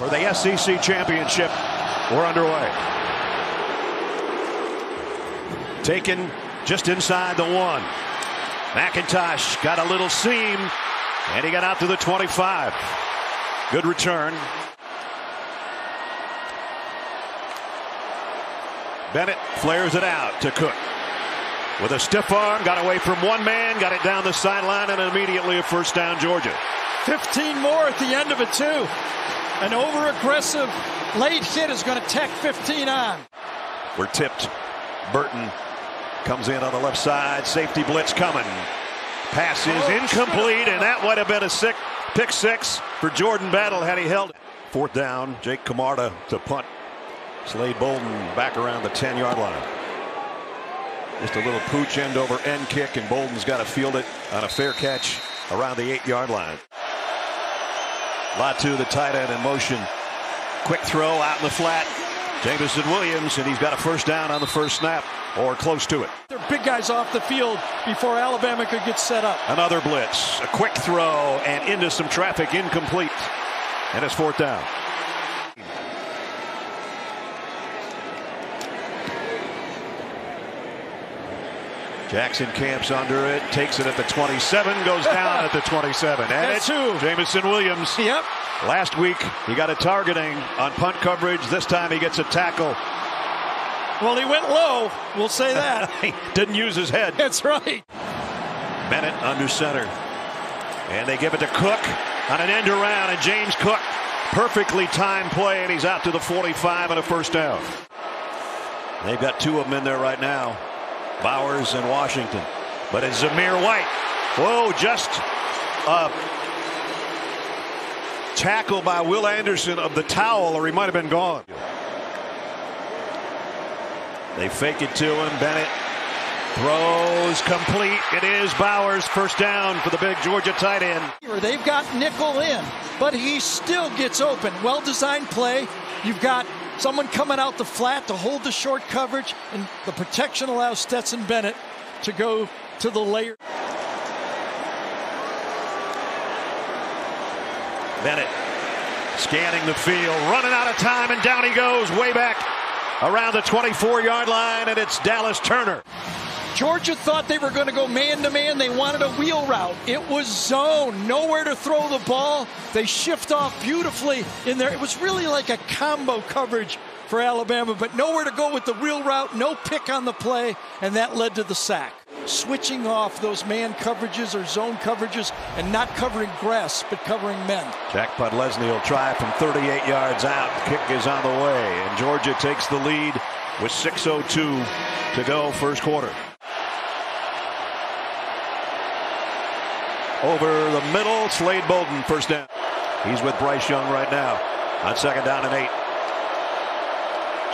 For the SEC championship, we're underway. Taken just inside the one. McIntosh got a little seam, and he got out to the 25. Good return. Bennett flares it out to Cook. With a stiff arm, got away from one man, got it down the sideline, and immediately a first down, Georgia. 15 more at the end of it, too. An over-aggressive late hit is going to tack 15 on. We're tipped. Burton comes in on the left side. Safety blitz coming. Pass is incomplete, and that would have been a pick six for Jordan Battle had he held it. Fourth down, Jake Camarda to punt. Slade Bolden back around the 10-yard line. Just a little pooch end over end kick, and Bolden's got to field it on a fair catch around the 8-yard line. Latu, the tight end, in motion. Quick throw out in the flat. Jameson Williams, and he's got a first down on the first snap, or close to it. They're big guys off the field before Alabama could get set up. Another blitz, a quick throw, and into some traffic, incomplete. And it's fourth down. Jackson camps under it, takes it at the 27, goes down at the 27. And that's who? Jameson Williams. Yep. Last week, he got a targeting on punt coverage. This time he gets a tackle. Well, he went low. We'll say that. He didn't use his head. That's right. Bennett under center. And they give it to Cook on an end around. And James Cook, perfectly timed play. And he's out to the 45 and a first down. They've got two of them in there right now. Bowers and Washington, but it's Zamir White. Whoa, just a tackle by Will Anderson of the towel, or he might have been gone. They fake it to him. Bennett throws complete. It is Bowers. First down for the big Georgia tight end. They've got nickel in, but he still gets open. Well-designed play. You've got someone coming out the flat to hold the short coverage, and the protection allows Stetson Bennett to go to the layer. Bennett scanning the field, running out of time, and down he goes way back around the 24-yard line, and it's Dallas Turner. Georgia thought they were going to go man-to-man. They wanted a wheel route. It was zone. Nowhere to throw the ball. They shift off beautifully in there. It was really like a combo coverage for Alabama, but nowhere to go with the wheel route. No pick on the play, and that led to the sack. Switching off those man coverages or zone coverages and not covering grass, but covering men. Jack Podlesny will try from 38 yards out. Kick is on the way, and Georgia takes the lead with 6:02 to go first quarter. Over the middle, Slade Bolden, first down. He's with Bryce Young right now on second down and 8.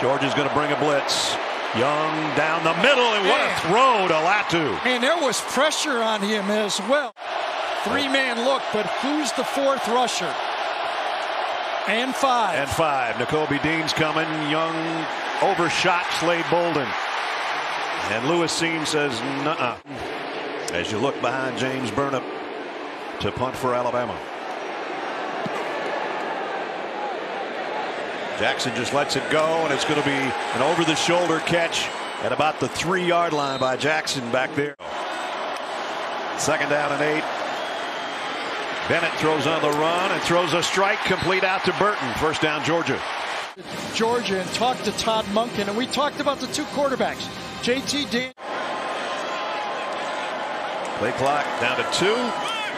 Georgia's going to bring a blitz. Young down the middle, and what a throw to Latu. And there was pressure on him as well. Three-man look, but who's the fourth rusher? And five. And five. N'Kobe Dean's coming. Young overshot Slade Bolden. And Lewis Cine says, nuh-uh, as you look behind James Burnup to punt for Alabama. Jackson just lets it go, and it's going to be an over-the-shoulder catch at about the 3-yard line by Jackson back there. Second down and 8. Bennett throws on the run and throws a strike complete out to Burton. First down, Georgia. Georgia, and talked to Todd Monken, and we talked about the two quarterbacks. JT. Play clock down to 2.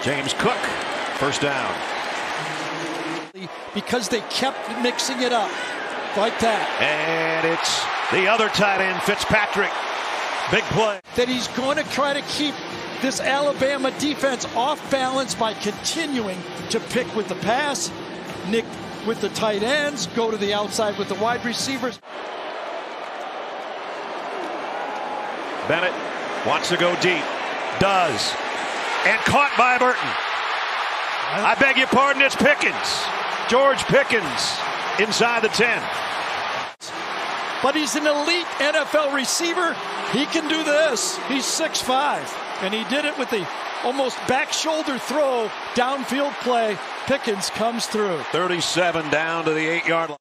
James Cook, first down. Because they kept mixing it up like that. And it's the other tight end, Fitzpatrick. Big play. That he's going to try to keep this Alabama defense off balance by continuing to pick with the pass, nick with the tight ends, go to the outside with the wide receivers. Bennett wants to go deep. Does, and caught by Burton. I beg your pardon, it's Pickens. George Pickens inside the 10. But he's an elite NFL receiver. He can do this. He's 6'5", and he did it with the almost back shoulder throw, downfield play. Pickens comes through. 37 down to the 8-yard line.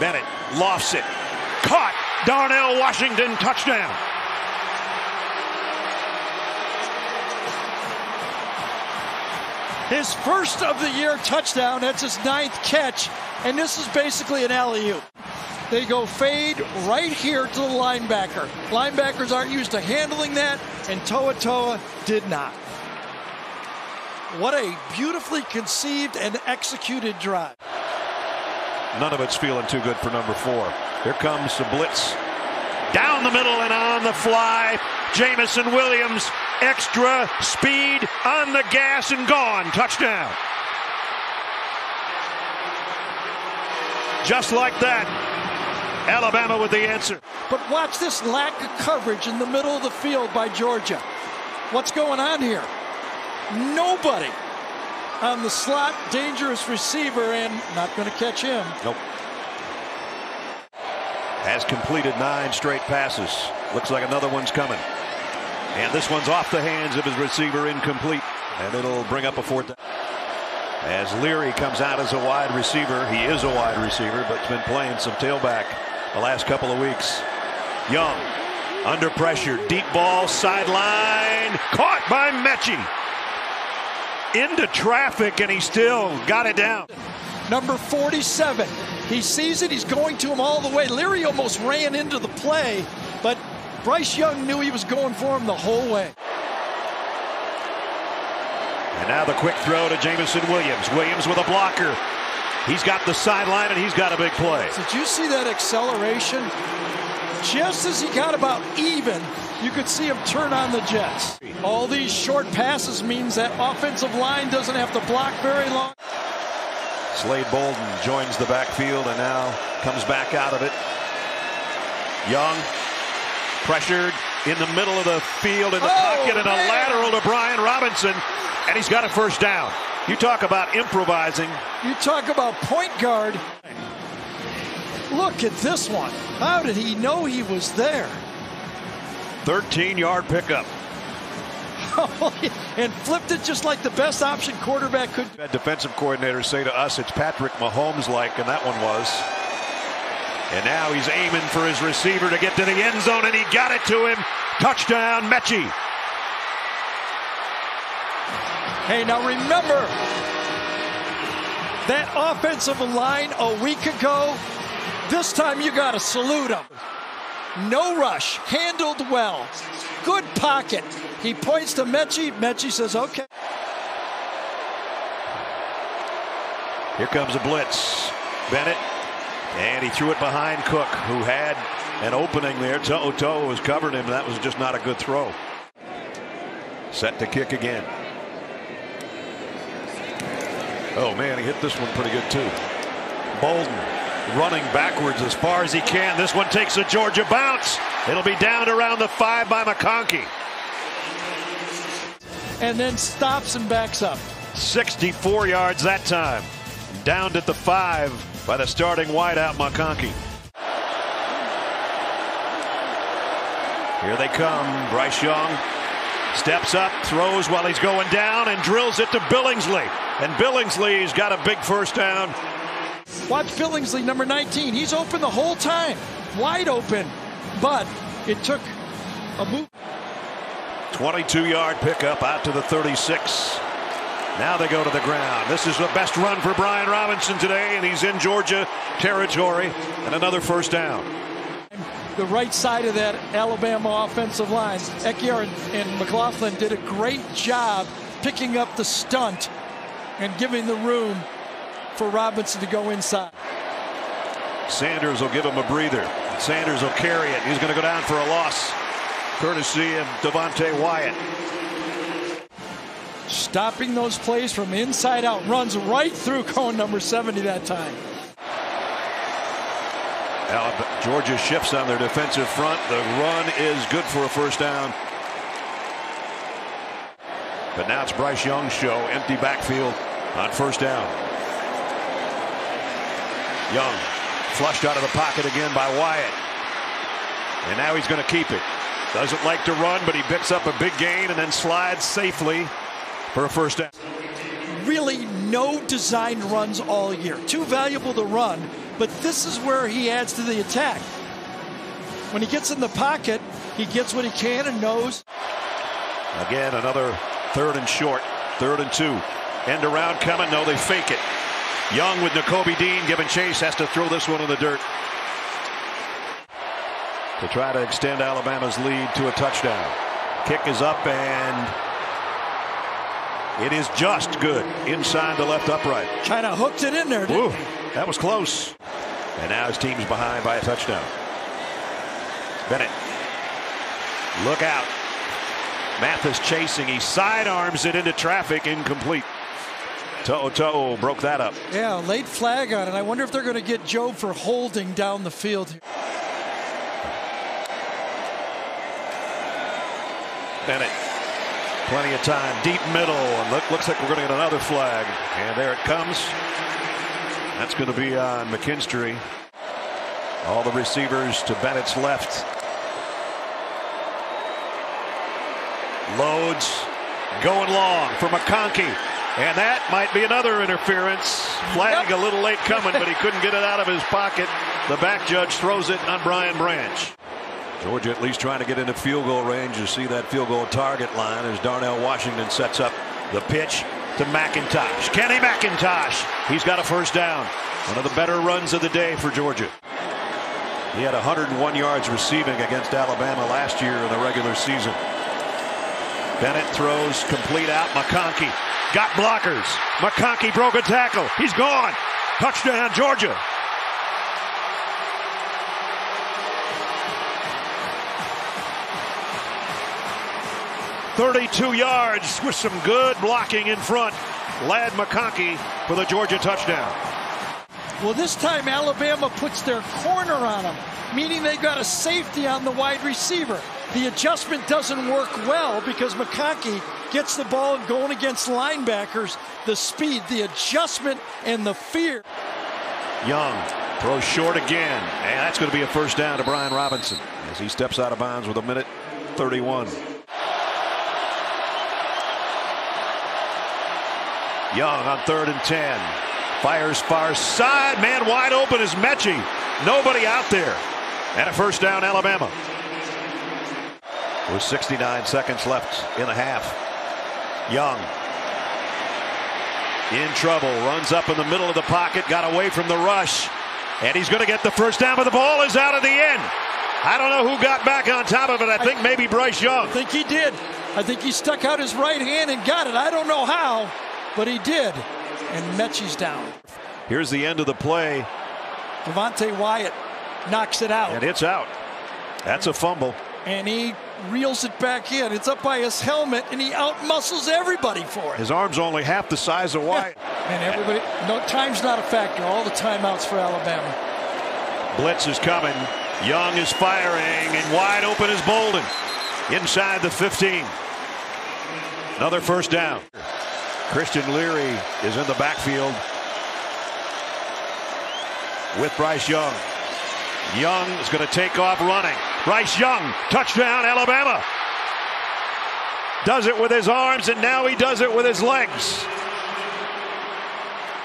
Bennett lofts it. Caught. Darnell Washington, touchdown. His first of the year touchdown. That's his 9th catch. And this is basically an alley-oop. They go fade right here to the linebacker. Linebackers aren't used to handling that, and To'o To'o did not. What a beautifully conceived and executed drive. None of it's feeling too good for number 4. Here comes the blitz. Down the middle and on the fly. Jameson Williams, extra speed on the gas and gone. Touchdown. Just like that, Alabama with the answer. But watch this lack of coverage in the middle of the field by Georgia. What's going on here? Nobody on the slot, dangerous receiver, and not going to catch him. Nope. Has completed 9 straight passes. Looks like another one's coming. And this one's off the hands of his receiver, incomplete. And it'll bring up a 4th down. As Leary comes out as a wide receiver. He is a wide receiver, but has been playing some tailback the last couple of weeks. Young, under pressure, deep ball, sideline, caught by Metchie. Into traffic, and he still got it down. Number 47, he sees it, he's going to him all the way. Leary almost ran into the play, but Bryce Young knew he was going for him the whole way. And now the quick throw to Jameson Williams. Williams with a blocker. He's got the sideline, and he's got a big play. Did you see that acceleration? Just as he got about even, you could see him turn on the jets. All these short passes means that offensive line doesn't have to block very long. Slade Bolden joins the backfield and now comes back out of it. Young pressured in the middle of the field in the pocket, and a lateral to Brian Robinson. And he's got a first down. You talk about improvising. You talk about point guard. Look at this one. How did he know he was there? 13-yard pickup. And flipped it just like the best option quarterback could. Had defensive coordinators say to us, it's Patrick Mahomes-like, and that one was. And now he's aiming for his receiver to get to the end zone, and he got it to him. Touchdown, Metchie. Hey, now remember that offensive line a week ago. This time you got to salute him. No rush, handled well, good pocket. He points to Metchie. Metchie says, "Okay." Here comes a blitz, Bennett, and he threw it behind Cook, who had an opening there. To'o To'o was covering him. That was just not a good throw. Set to kick again. Oh, man, he hit this one pretty good, too. Bolden running backwards as far as he can. This one takes a Georgia bounce. It'll be down around the 5 by McConkey. And then stops and backs up. 64 yards that time. Downed at the 5 by the starting wideout, McConkey. Here they come. Bryce Young steps up, throws while he's going down, and drills it to Billingsley. And Billingsley's got a big first down. Watch Billingsley, number 19. He's open the whole time. Wide open. But it took a move. 22-yard pickup out to the 36. Now they go to the ground. This is the best run for Brian Robinson today, and he's in Georgia territory. And another first down. The right side of that Alabama offensive line. Ekiar and McLaughlin did a great job picking up the stunt and giving the room for Robinson to go inside. Sanders will give him a breather. Sanders will carry it. He's going to go down for a loss, courtesy of Devontae Wyatt. Stopping those plays from inside out. Runs right through cone number 70 that time. Georgia shifts on their defensive front. The run is good for a first down. But now it's Bryce Young's show. Empty backfield on first down. Young flushed out of the pocket again by Wyatt. And now he's going to keep it. Doesn't like to run, but he picks up a big gain and then slides safely for a first down. Really no designed runs all year. Too valuable to run, but this is where he adds to the attack. When he gets in the pocket, he gets what he can and knows. Again, another third and short, third and two. End around coming, no, they fake it. Young with Nakobe Dean giving chase, has to throw this one in the dirt to try to extend Alabama's lead to a touchdown. Kick is up and it is just good inside the left upright. Kind of hooked it in there. Ooh, that was close. And now his team's behind by a touchdown. Bennett. Look out. Mathis chasing. He sidearms it into traffic. Incomplete. To'o To'o broke that up. Yeah, late flag on it. I wonder if they're going to get Joe for holding down the field here. Bennett. Plenty of time. Deep middle. And looks like we're going to get another flag. And there it comes. That's going to be on McKinstry. All the receivers to Bennett's left. Loads going long for McConkey. And that might be another interference. Flag a little late coming, but he couldn't get it out of his pocket. The back judge throws it on Brian Branch. Georgia at least trying to get into field goal range. You see that field goal target line as Darnell Washington sets up the pitch to McIntosh. Kenny McIntosh. He's got a first down. One of the better runs of the day for Georgia. He had 101 yards receiving against Alabama last year in the regular season. Bennett throws complete out. McConkey got blockers. McConkey broke a tackle. He's gone. Touchdown, Georgia. "32 yards with some good blocking in front. Ladd McConkey for the Georgia touchdown. Well, this time Alabama puts their corner on him, meaning they got a safety on the wide receiver. The adjustment doesn't work well because McConkey gets the ball and going against linebackers. The speed, the adjustment, and the fear. Young throws short again, and that's going to be a first down to Brian Robinson as he steps out of bounds with 1:31. Young on 3rd and 10. Fires far side. Man wide open is Metchie. Nobody out there. And a first down, Alabama. With 69 seconds left in the half. Young. In trouble. Runs up in the middle of the pocket. Got away from the rush. And he's going to get the first down, but the ball is out of the end. I don't know who got back on top of it. I think maybe Bryce Young. I think he did. I think he stuck out his right hand and got it. I don't know how. But he did, and Metchie's down. Here's the end of the play. Devontae Wyatt knocks it out. And it's out. That's a fumble. And he reels it back in. It's up by his helmet, and he outmuscles everybody for it. His arm's only half the size of Wyatt. And everybody, no, time's not a factor. All the timeouts for Alabama. Blitz is coming. Young is firing, and wide open is Bolden. Inside the 15. Another first down. Christian Leary is in the backfield with Bryce Young. Young is going to take off running. Bryce Young, touchdown, Alabama. Does it with his arms, and now he does it with his legs.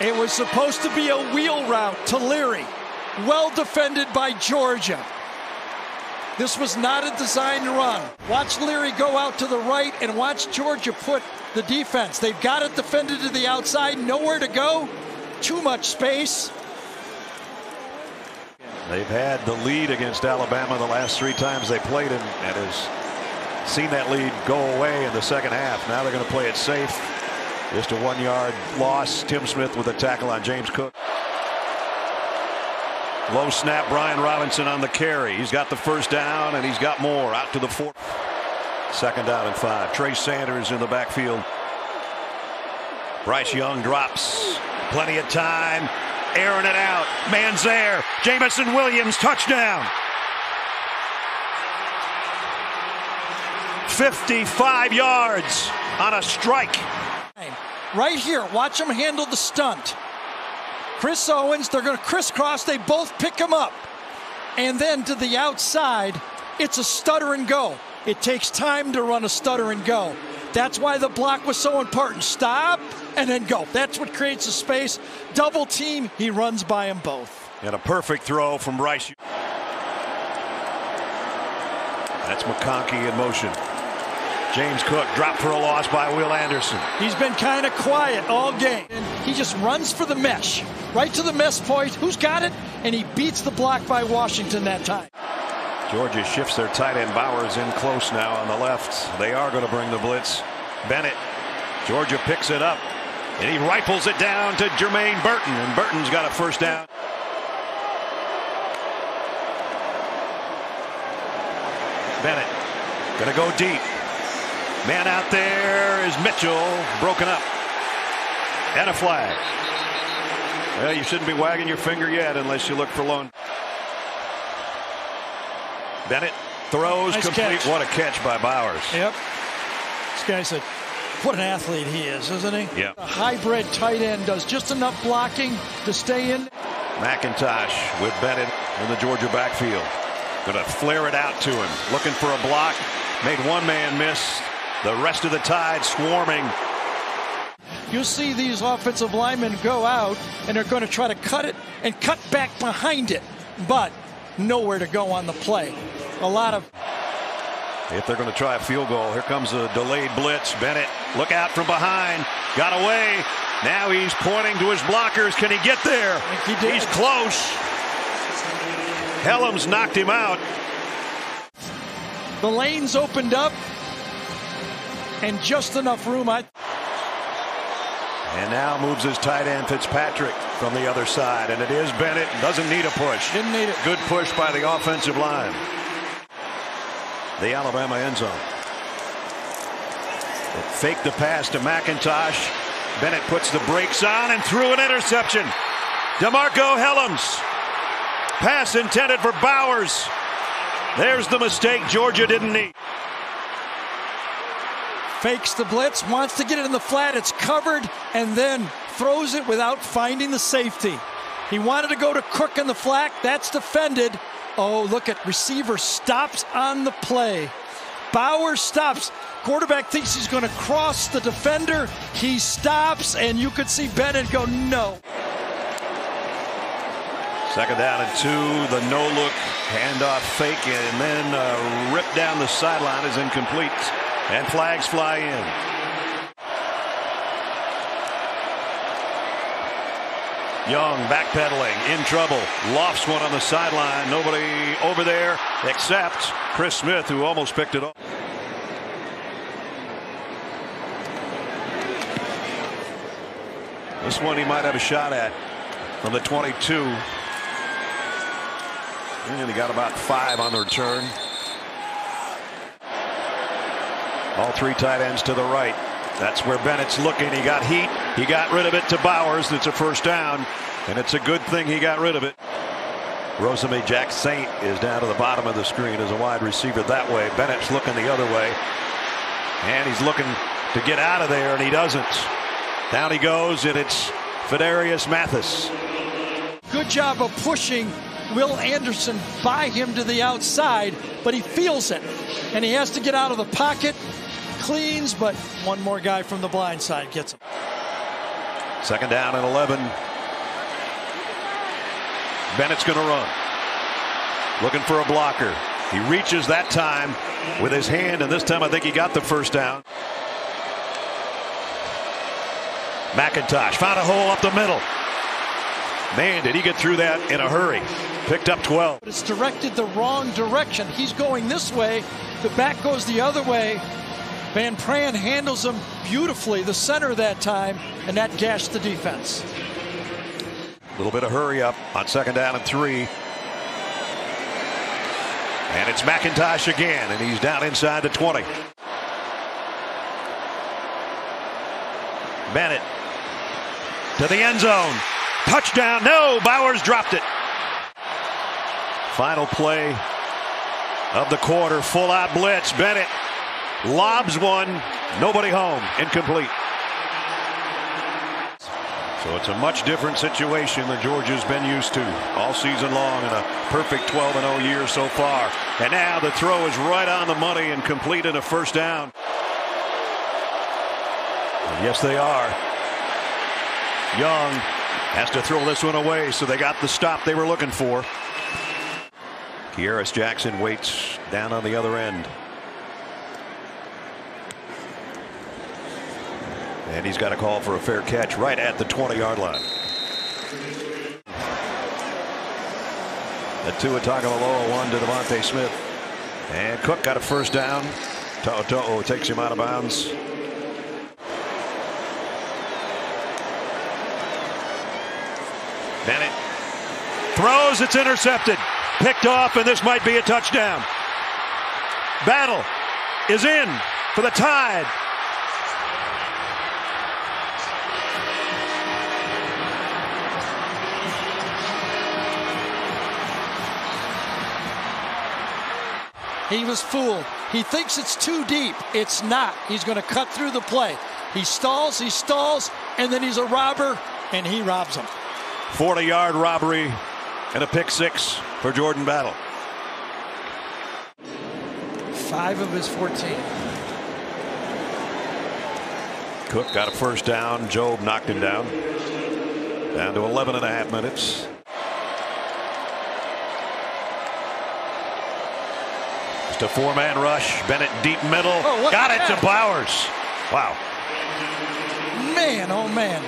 It was supposed to be a wheel route to Leary. Well defended by Georgia. This was not a designed run. Watch Leary go out to the right and watch Georgia put the defense. They've got it defended to the outside. Nowhere to go. Too much space. They've had the lead against Alabama the last 3 times they played him and has seen that lead go away in the second half. Now they're going to play it safe. Just a 1-yard loss. Tim Smith with a tackle on James Cook. Low snap, Brian Robinson on the carry. He's got the first down, and he's got more out to the 4th. Second down and 5. Trey Sanders in the backfield. Bryce Young drops. Plenty of time. Airing it out. Man's there. Jameson Williams, touchdown. 55 yards on a strike. Right here, watch him handle the stunt. Chris Owens, they're going to crisscross. They both pick him up. And then to the outside, it's a stutter and go. It takes time to run a stutter and go. That's why the block was so important. Stop and then go. That's what creates the space. Double team, he runs by them both. And a perfect throw from Bryce. That's McConkey in motion. James Cook dropped for a loss by Will Anderson. He's been kind of quiet all game. And he just runs for the mesh. Right to the mesh point. Who's got it? And he beats the block by Washington that time. Georgia shifts their tight end. Bowers in close now on the left. They are going to bring the blitz. Bennett. Georgia picks it up. And he rifles it down to Jermaine Burton. And Burton's got a first down. Bennett going to go deep. Man out there is Mitchell. Broken up. And a flag. Well, you shouldn't be wagging your finger yet unless you look for lone. Bennett throws nice complete. Catch. What a catch by Bowers. Yep. This guy's a, what an athlete he is, isn't he? Yep. A hybrid tight end does just enough blocking to stay in. McIntosh with Bennett in the Georgia backfield. Going to flare it out to him. Looking for a block. Made one man miss. The rest of the Tide swarming. You'll see these offensive linemen go out, and they're going to try to cut it and cut back behind it. But nowhere to go on the play. A lot of... If they're going to try a field goal, here comes a delayed blitz. Bennett, look out from behind. Got away. Now he's pointing to his blockers. Can he get there? I think he did. He's close. Helms knocked him out. The lanes opened up. And just enough room. And now moves his tight end Fitzpatrick from the other side. And it is Bennett. Doesn't need a push. Didn't need it. Good push by the offensive line. The Alabama end zone. It faked the pass to McIntosh. Bennett puts the brakes on and threw an interception. DeMarco Helms. Pass intended for Bowers. There's the mistake Georgia didn't need. Fakes the blitz, wants to get it in the flat, it's covered, and then throws it without finding the safety. He wanted to go to Cook in the flat, that's defended. Oh, look at receiver stops on the play. Bowers stops. Quarterback thinks he's going to cross the defender. He stops, and you could see Bennett go, no. Second down and two, the no-look handoff fake, and then rip down the sideline is incomplete. And flags fly in. Young backpedaling, in trouble, lofts one on the sideline. Nobody over there except Chris Smith, who almost picked it up. This one he might have a shot at from the 22. And he got about 5 on the return. All three tight ends to the right. That's where Bennett's looking. He got heat. He got rid of it to Bowers. It's a first down. And it's a good thing he got rid of it. Rosamie Jack Saint is down to the bottom of the screen as a wide receiver that way. Bennett's looking the other way. And he's looking to get out of there, and he doesn't. Down he goes, and it's Fedarius Mathis. Good job of pushing Will Anderson by him to the outside, but he feels it. And he has to get out of the pocket. Cleans, but one more guy from the blind side gets him. Second down and 11. Bennett's going to run. Looking for a blocker. He reaches that time with his hand, and this time I think he got the first down. McIntosh found a hole up the middle. Man, did he get through that in a hurry. Picked up 12. It's directed the wrong direction. He's going this way. The back goes the other way. Van Pran handles him beautifully, the center that time, and that gashed the defense. A little bit of hurry up on second down and 3. And it's McIntosh again, and he's down inside the 20. Bennett to the end zone. Touchdown. No, Bowers dropped it. Final play of the quarter. Full out blitz. Bennett lobs one, nobody home, incomplete. So So it's a much different situation than Georgia's been used to all season long in a perfect 12-0 year so far. And now the throw is right on the money and completed a first down. And yes, they are. Young has to throw this one away, so they got the stop they were looking for. Kearis Jackson waits down on the other end. And he's got a call for a fair catch right at the 20-yard line. The Tua Tagovailoa one to Devontae Smith. And Cook got a first down. To'o To'o takes him out of bounds. Bennett throws, it's intercepted. Picked off, and this might be a touchdown. Battle is in for the Tide. He was fooled. He thinks it's too deep. It's not. He's going to cut through the play. He stalls, and then he's a robber, and he robs him. 40-yard robbery and a pick six for Jordan Battle. 5 of his 14. Cook got a first down. Jobe knocked him down. Down to 11 and a half minutes. A four-man rush. Bennett deep middle. Oh, got it to Bowers. Wow. Man, oh man.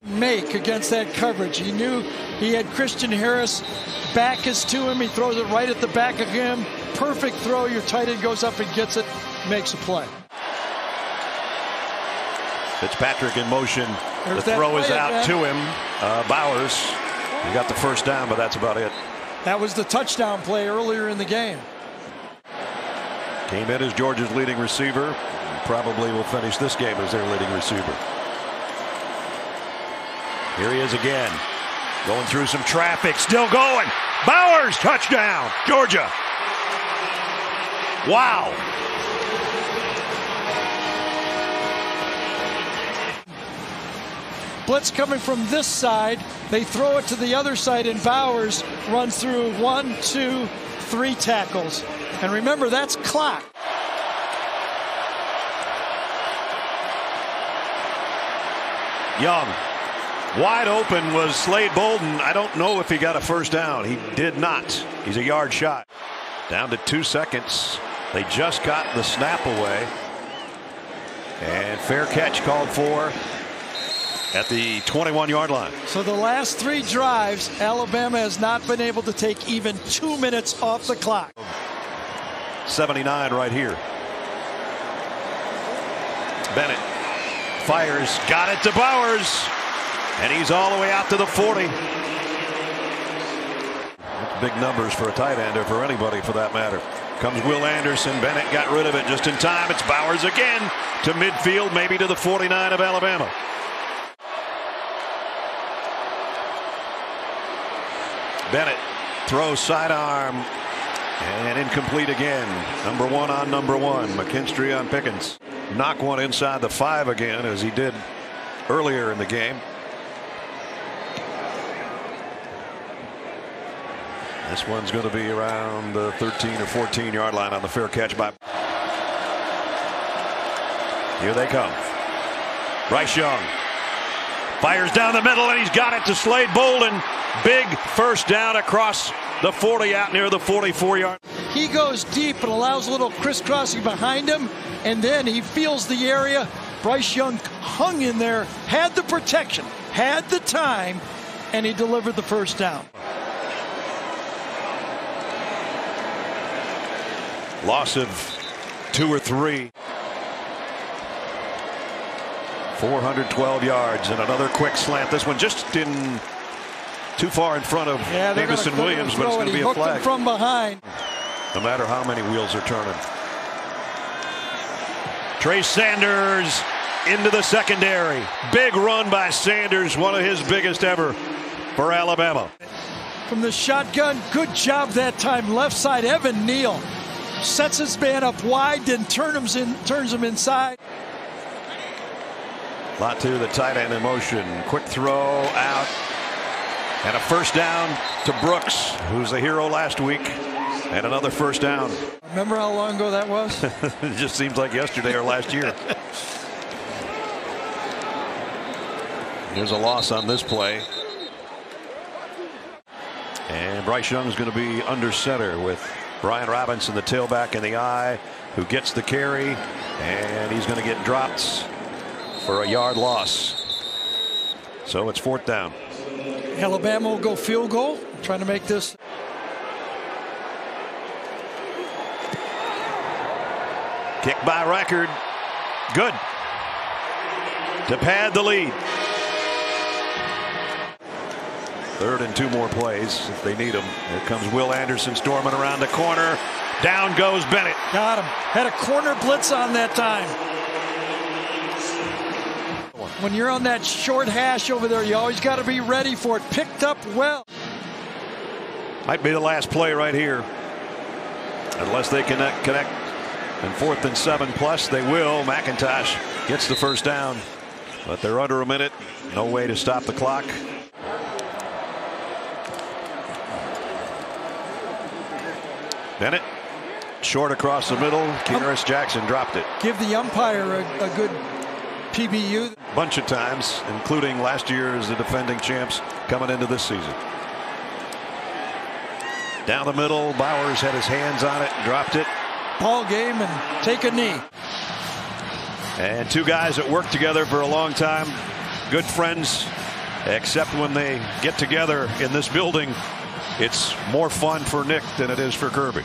Make against that coverage. He knew he had Christian Harris. Back is to him. He throws it right at the back of him. Perfect throw. Your tight end goes up and gets it. Makes a play. Fitzpatrick in motion. There's the throw is out to him. Bowers. He got the first down, but that's about it. That was the touchdown play earlier in the game. Came in as Georgia's leading receiver. Probably will finish this game as their leading receiver. Here he is again. Going through some traffic. Still going. Bowers, touchdown, Georgia. Wow. Blitz coming from this side. They throw it to the other side, and Bowers runs through 1, 2, 3 tackles. And remember, that's clock. Young. Wide open was Slade Bolden. I don't know if he got a first down. He did not. He's a yard shot. Down to 2 seconds. They just got the snap away. And fair catch called for at the 21-yard line. So the last 3 drives, Alabama has not been able to take even 2 minutes off the clock. 79 right here. Bennett fires, got it to Bowers, and he's all the way out to the 40. That's big numbers for a tight end, or for anybody for that matter. Comes Will Anderson. Bennett got rid of it just in time. It's Bowers again to midfield, maybe to the 49 of Alabama. Bennett throws sidearm. And incomplete again. Number one on number one. McKinstry on Pickens. Knock one inside the 5 again, as he did earlier in the game. This one's going to be around the 13 or 14-yard line on the fair catch by. Here they come. Bryce Young fires down the middle, and he's got it to Slade Bolden. Big first down across the 40 out near the 44-yard. He goes deep and allows a little crisscrossing behind him, and then he feels the area. Bryce Young hung in there, had the protection, had the time, and he delivered the first down. Loss of 2 or 3. 412 yards and another quick slant. This one just in. Too far in front of Jameson Williams, but it's going to be a flag. From behind. No matter how many wheels are turning. Trey Sanders into the secondary. Big run by Sanders, one of his biggest ever for Alabama. From the shotgun, good job that time. Left side, Evan Neal sets his man up wide, then turns him inside. Latu, the tight end in motion. Quick throw out. And a first down to Brooks, who's the hero last week. And another first down. Remember how long ago that was? It just seems like yesterday or last year. There's a loss on this play. And Bryce Young is going to be under center with Brian Robinson, the tailback in the eye, who gets the carry. And he's going to get dropped for a yard loss. So it's fourth down. Alabama will go field goal, trying to make this. Kick by Record. Good. To pad the lead. Third and two more plays if they need them. Here comes Will Anderson storming around the corner. Down goes Bennett. Got him. Had a corner blitz on that time. When you're on that short hash over there, you always got to be ready for it. Picked up well. Might be the last play right here. Unless they connect. And fourth and seven plus, they will. McIntosh gets the first down, but they're under a minute. No way to stop the clock. Bennett short across the middle. Kearis Jackson dropped it. Give the umpire a good PBU. Bunch of times, including last year as the defending champs coming into this season. Down the middle, Bowers had his hands on it, dropped it. Ball game and take a knee. And two guys that worked together for a long time, good friends, except when they get together in this building, it's more fun for Nick than it is for Kirby.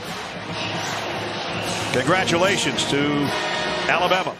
Congratulations to Alabama.